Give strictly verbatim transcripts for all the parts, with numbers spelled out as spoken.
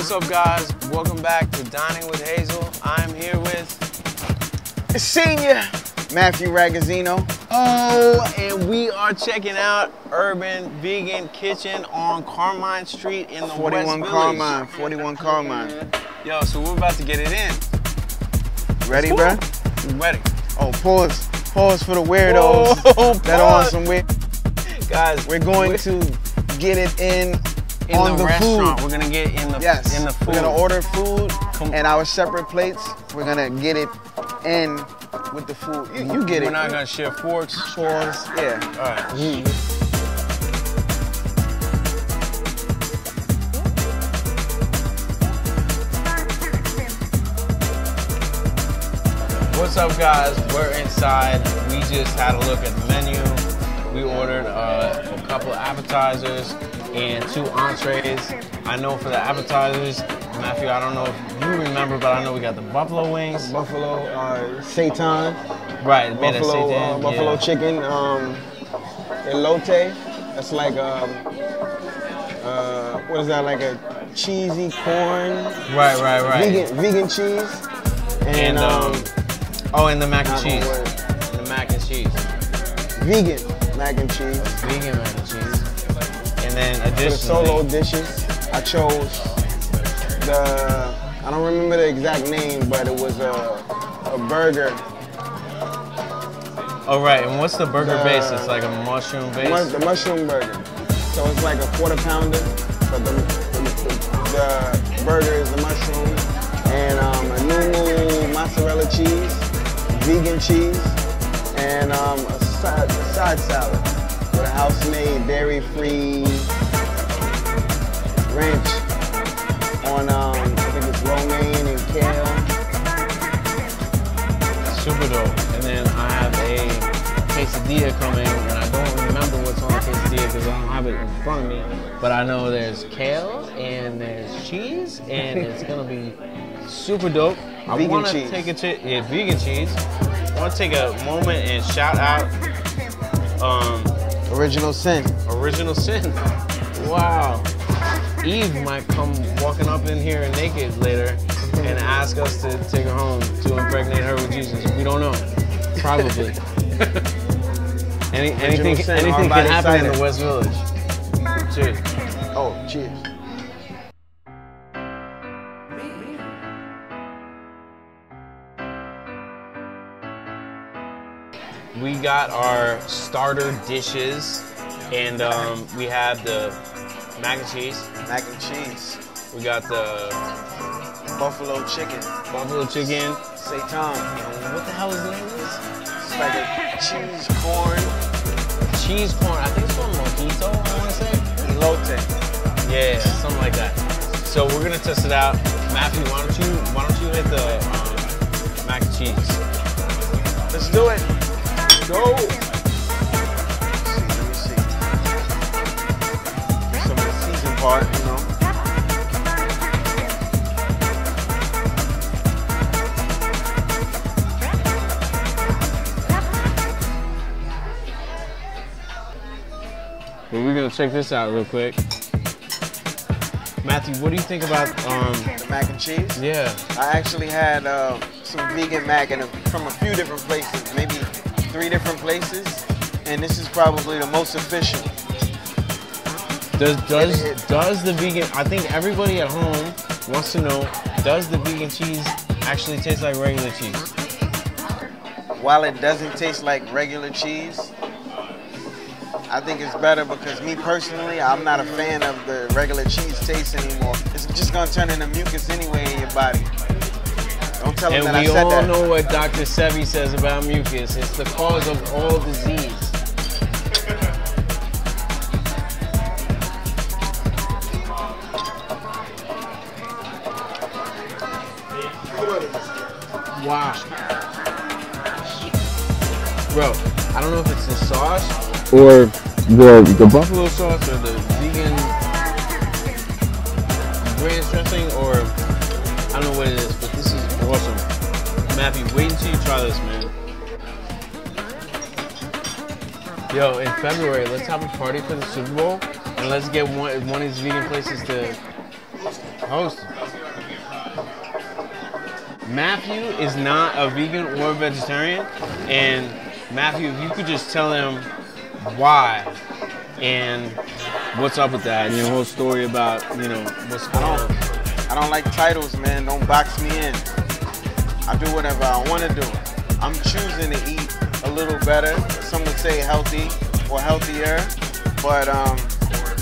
What's up, guys? Welcome back to Dining with Hazel. I'm here with Senior Maffew Ragazzino. Oh, and we are checking out Urban Vegan Kitchen on Carmine Street in the West Village. Carmine, forty-one Carmine. Yo, so we're about to get it in. Ready, bro? Ready. Oh, pause. Pause for the weirdos. Whoa, that pause. Are on some weird. Guys, we're going we're to get it in. In on the, the restaurant, food. We're gonna get in the yes. in the food. We're gonna order food Com and our separate plates. We're gonna get it in with the food. You, you get we're it. We're not gonna share forks, spoons. Yeah. All right. Mm. What's up, guys? We're inside. We just had a look at the menu. We ordered uh, a couple of appetizers and two entrees. I know for the appetizers, Maffew, I don't know if you remember, but I know we got the buffalo wings. Buffalo uh, seitan. Right, buffalo, made a seitan. Uh, buffalo yeah. chicken, um, elote. That's like, um, uh, what is that, like a cheesy corn. Right, right, right. Vegan, vegan cheese. And, and um, um, oh, and the mac and cheese. The mac and cheese. Vegan mac and cheese. Vegan mac and cheese. And then additionally, for the solo dishes, I chose the, I don't remember the exact name, but it was a, a burger. Oh, right. And what's the burger the, base? It's like a mushroom base? Mu the mushroom burger. So it's like a quarter pounder, but the, the, the, the burger is the mushroom. And um, a nounou, mozzarella cheese, vegan cheese, and um, a, side, a side salad. With a house-made, dairy-free ranch on, um, I think it's romaine and kale. Super dope. And then I have a quesadilla coming, and I don't remember what's on the quesadilla because I don't have it in front of me, but I know there's kale and there's cheese, and it's gonna be super dope. I vegan wanna cheese. take a ch yeah, vegan cheese. I wanna take a moment and shout out. Um, Original Sin. Original Sin. Wow. Eve might come walking up in here naked later and ask us to take her home to impregnate her with Jesus. We don't know. Probably. Any, anything sin, anything can happen cider. in the West Village. Cheers. Oh, cheers. We got our starter dishes, and um, we have the mac and cheese. Mac and cheese. We got the buffalo chicken. Buffalo chicken. Seitan. And what the hell is the name of this? It's like a cheese corn. Cheese corn. I think it's called mojito, I want to say. Elote. Yeah, something like that. So we're gonna test it out. Maffew, why don't you why don't you hit the um, mac and cheese? Let's do it. Go! Let me see, let me see. Some of the season part, you know. Well, we're gonna check this out real quick. Maffew, what do you think about um, the mac and cheese? Yeah. I actually had uh, some vegan mac and from a few different places, maybe three different places, and this is probably the most efficient. Does does it, it, does the vegan? I think everybody at home wants to know: does the vegan cheese actually taste like regular cheese? While it doesn't taste like regular cheese, I think it's better because me personally, I'm not a fan of the regular cheese taste anymore. It's just gonna turn into mucus anyway in your body. Don't tell him that I said that. And we all know what Doctor Sebi says about mucus. It's the cause of all disease. Wow. Bro, I don't know if it's the sauce or the the buffalo sauce or the vegan ranch dressing or I don't know what it is. This is awesome. Maffew, wait until you try this, man. Yo, in February, let's have a party for the Super Bowl and let's get one, one of these vegan places to host. Maffew is not a vegan or vegetarian, and Maffew, if you could just tell him why and what's up with that and your whole story about, you know, what's going on. I don't like titles, man. Don't box me in. I do whatever I want to do. I'm choosing to eat a little better. Some would say healthy or healthier, but um,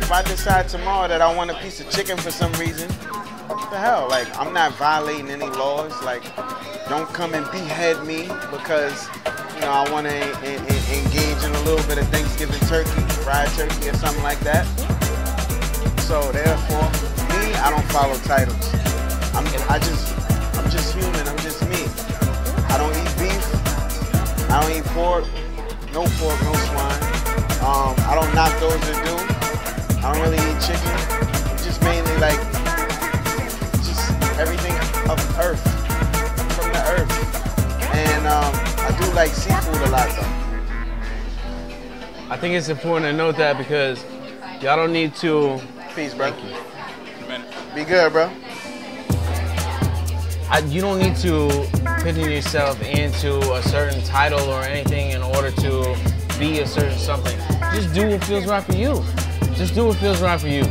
if I decide tomorrow that I want a piece of chicken for some reason, what the hell? Like, I'm not violating any laws. Like, don't come and behead me because, you know, I want to engage in a little bit of Thanksgiving turkey, fried turkey or something like that. So therefore, me, I don't follow titles. I'm, I just, I'm just human. I'm just me. I don't eat beef. I don't eat pork. No pork, no swine. Um, I don't knock those that do. I don't really eat chicken. I'm just mainly like just everything of earth, from the earth. And um, I do like seafood a lot though. I think it's important to note that because y'all don't need to. Peace, bro. Thank you. Be good, bro. I, you don't need to pigeon yourself into a certain title or anything in order to be a certain something. Just do what feels right for you. Just do what feels right for you.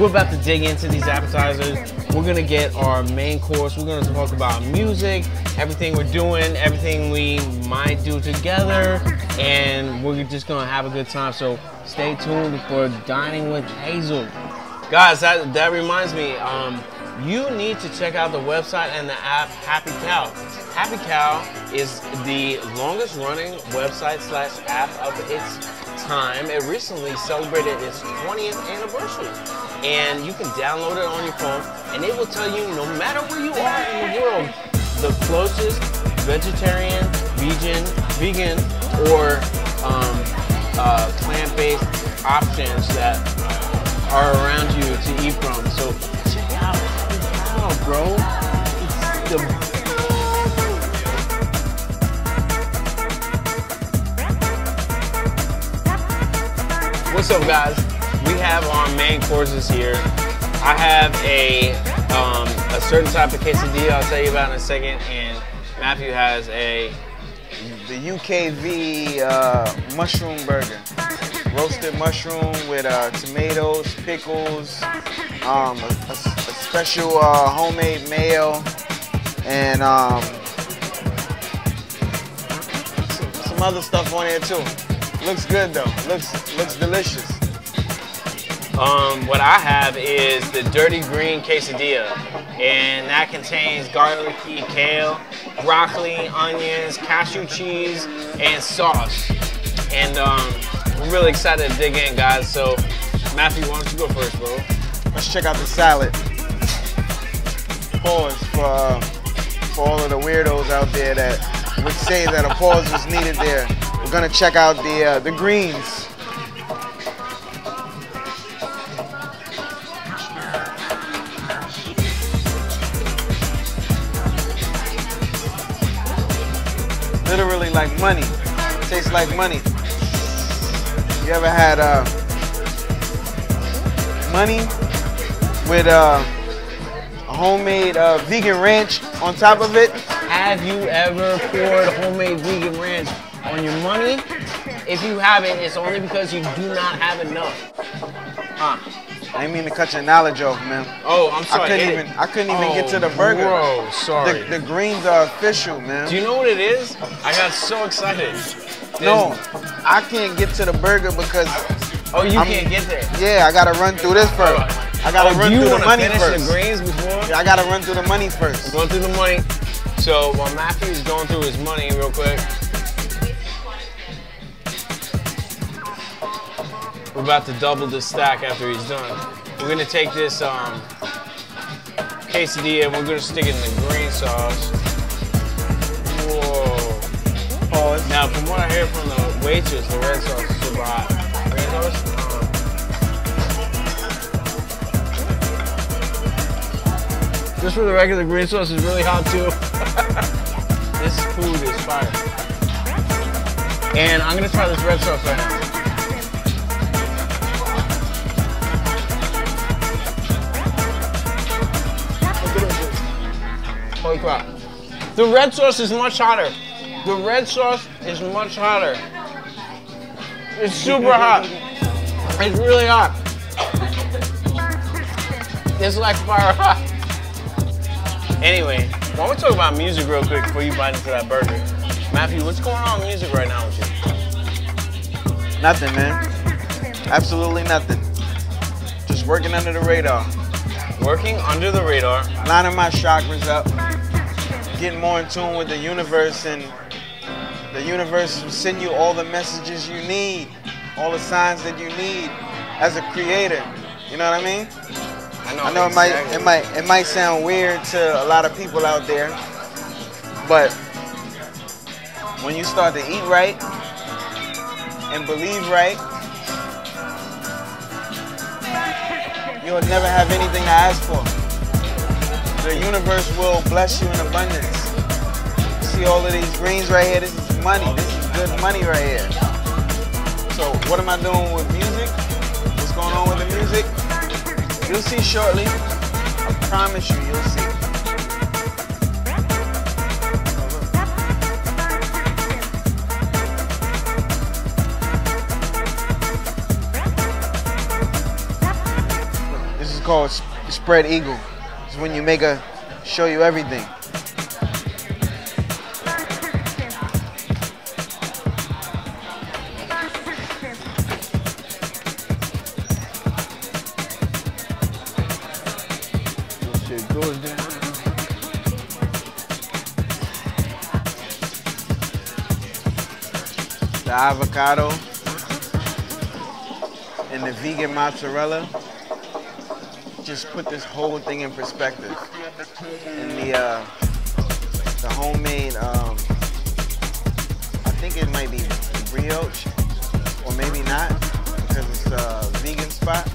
We're about to dig into these appetizers. We're gonna get our main course. We're gonna talk about music, everything we're doing, everything we might do together, and we're just gonna have a good time. So stay tuned for Dining with Hazel. Guys, that, that reminds me. Um, You need to check out the website and the app Happy Cow. Happy Cow is the longest running website slash app of its time. It recently celebrated its twentieth anniversary. And you can download it on your phone, and it will tell you no matter where you are in the world, the closest vegetarian, vegan, vegan, or um, uh, plant-based options that are around you to eat from. So check out Oh, bro, it's the What's up, guys? We have our main courses here. I have a um, a certain type of quesadilla I'll tell you about in a second, and Maffew has a the U K V uh, mushroom burger. Roasted mushroom with uh, tomatoes, pickles, um, a, a, a special uh, homemade mayo, and um, some, some other stuff on there too. Looks good though. Looks looks delicious. Um, what I have is the dirty green quesadilla, and that contains garlicky kale, broccoli, onions, cashew cheese, and sauce. And um, I'm really excited to dig in, guys. So, Maffew, why don't you go first, bro? Let's check out the salad. Pause for, uh, for all of the weirdos out there that would say that a pause was needed there. We're gonna check out the, uh, the greens. Literally like money. Tastes like money. You ever had uh, money with uh, a homemade uh, vegan ranch on top of it? Have you ever poured homemade vegan ranch on your money? If you haven't, it's only because you do not have enough. Huh. I didn't mean to cut your knowledge off, man. Oh, I'm sorry. I couldn't it, even, I couldn't even oh, get to the burger. Bro, sorry. The, the greens are official, man. Do you know what it is? I got so excited. No, I can't get to the burger because... Oh, you I'm, can't get there? Yeah, I gotta run through this first. I gotta oh, run through the money first. Do you want to finish the greens before? Yeah, I gotta run through the money first. We're going through the money. So while Maffew is going through his money real quick, we're about to double the stack after he's done. We're gonna take this um, quesadilla and we're gonna stick it in the green sauce. Whoa. Now, from what I hear from the waitress, the red sauce is super hot. Red sauce? Uh-huh. Just for the record, the green sauce is really hot too. This food is fire. And I'm gonna try this red sauce right now. don't clap. The red sauce is much hotter. The red sauce is much hotter. It's super hot. It's really hot. It's like fire hot. Anyway, I want to talk about music real quick before you bite into that burger. Maffew, what's going on with music right now with you? Nothing, man. Absolutely nothing. Just working under the radar. Working under the radar. Lining my chakras up. Getting more in tune with the universe, and the universe will send you all the messages you need, all the signs that you need as a creator. You know what I mean? I know, I know exactly. it might it might it might sound weird to a lot of people out there, but when you start to eat right and believe right, you'll never have anything to ask for. The universe will bless you in abundance. See all of these greens right here? This is money. This is good money right here. So what am I doing with music? What's going on with the music? You'll see shortly. I promise you, you'll see. This is called spread eagle. It's when you make a show you everything. The avocado and the vegan mozzarella just put this whole thing in perspective. And the uh, the homemade, um, I think it might be brioche, or maybe not, because it's a vegan spot.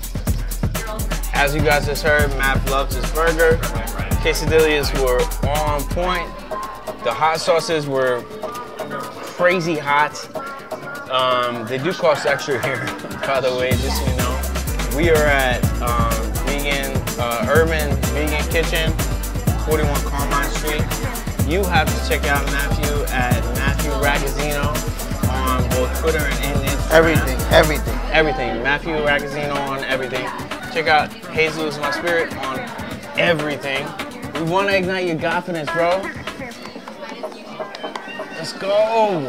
As you guys just heard, Matt loves his burger. Quesadillas were all on point. The hot sauces were crazy hot. Um, they do cost extra here, by the way, just so you know. We are at um, vegan, uh, Urban Vegan Kitchen, forty-one Carmine Street. You have to check out Maffew at Maffew Ragazzino on both Twitter and Instagram. Everything, everything. Everything. Maffew Ragazzino on everything. Check out Hazel Is My Spirit on everything. We want to ignite your godfidence, bro. Let's go.